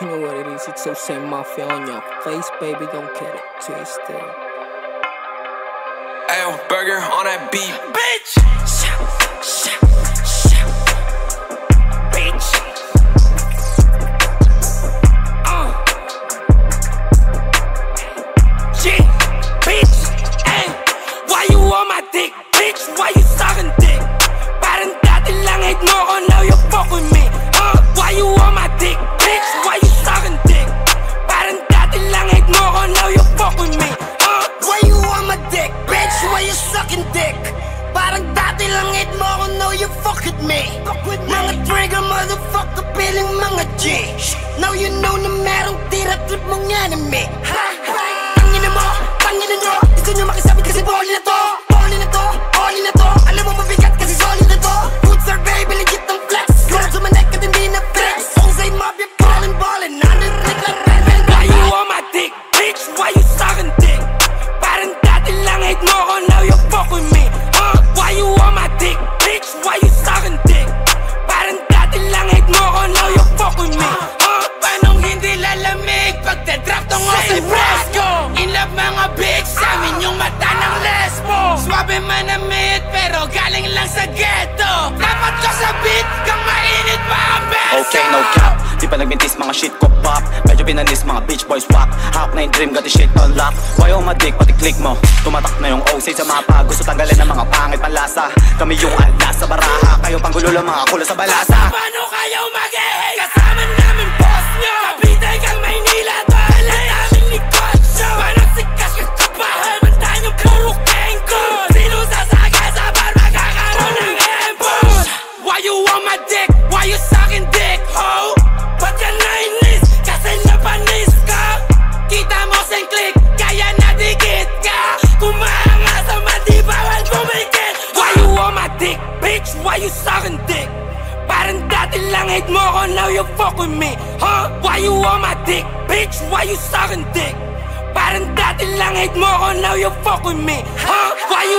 You know what it is, it's O Side Mafia on your face, baby, don't get it twisted. Ayo, Burger on that beat, bitch! Bitch! Shit, bitch! Ay, why you on my dick, bitch? Why you sucking dick? Parang dati lang hate mo ko, now you fuck with me. Why you on my dick, bitch? Why you sucking dick? Parang dati lang hate mo ko, now you fuck with me. Why you on my dick, bitch? Why you sucking dick? Parang dati lang hate mo ko, now you fuck with me. Mga trigger, motherfucker, piling mga G. Now you know na merong tira-trip mong enemy. Tangina mo, tangina nyo. Gusto nyo makisabi kasi boli na to. Boli na to, boli na to. Alam mo mabigat kasi solid na to. Boots are baby, legit ang flex. Close to my neck at hindi na flex. O Side Mafia, ballin' ballin'. Nanirik lang, ballin'. Why you on my dick, bitch? Why you sucking dick? Parang dati lang hate mo ko, now you fuck with me. Why you on my dick, bitch? Why you sucking dick? Parang dati lang hate mo ko, now you fuck with me. Panong hindi lalamig pagdadrap tong O Side Fresco. In love mga bitch, samin yung mata ng lesbo. Swabe manamit pero galing lang sa ghetto. Dapat ko sa beat kang mainit pa ang beso. Okay, no cap, di pa nagbintis mga shit ko pop. Medyo binanis mga bitch boys whack. Hawak na yung dream, got the shit on lock. Why on my dick, pati click mo. Tumatak na yung O Side sa mapa. Gusto tanggalin ng mga pangit panlasa. Kami yung alas sa baraha. Kayong panggulo lang mga kulo sa balasa. Paano kayo mag-ehey? Kasama namin boss nyo. Kapitay kang Maynila to. Alam namin ni Concho. Paano si Cash kakapahan? Mantahan yung puro kengko. Sino sasaga sa bar? Magkakaroon ng ambush. Why you on my dick? Why you sucking dick, ho? Ba't ka nainis? Kasi napanis ka. Kita mo sing click, kaya nadikit ka. Kumanga sa matibawan bumikit. Why you on my dick, bitch? Why you sucking dick? Parang dati lang hate mo ko, now you fuck with me, huh? Why you on my dick, bitch? Why you sucking dick? Parang dati lang hate mo ko, now you fuck with me, huh? Why you